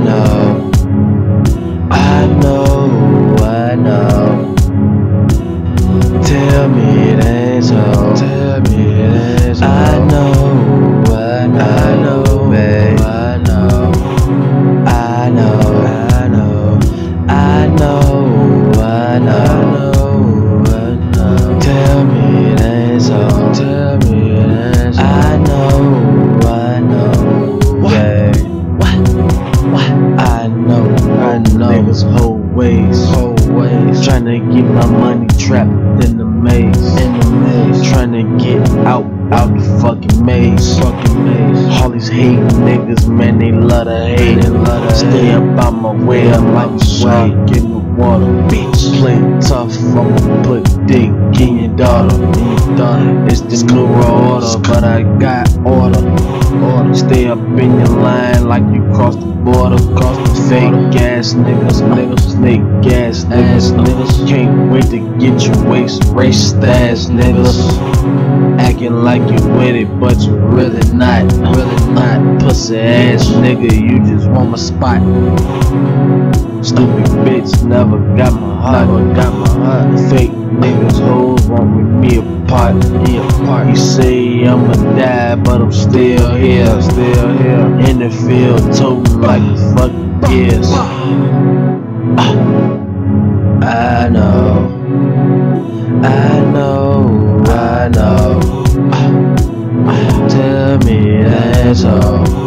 I know. Tell me it ain't so. I know. Tell me it ain't so. I know. What? I know. Niggas always trying to get my money trapped in the maze. Trying to get out the fucking maze. All these hate niggas, man, they love to hate. Stay up on my way, I'm like a shark in the water. Bitch, play tough, I'ma put dick in your daughter. It's this new order, but I got order. Stay up in your line like you crossed the border. Fake ass niggas, snake ass niggas. Can't wait to get you waist, raced ass niggas. Acting like you with it, but you really not. Pussy ass nigga, you just want my spot. Stupid bitch, never got my heart. Fake niggas, hoes want me apart. You say I'ma die, but I'm still here. In the field, toting like fuck yes. I know. Tell me that's all.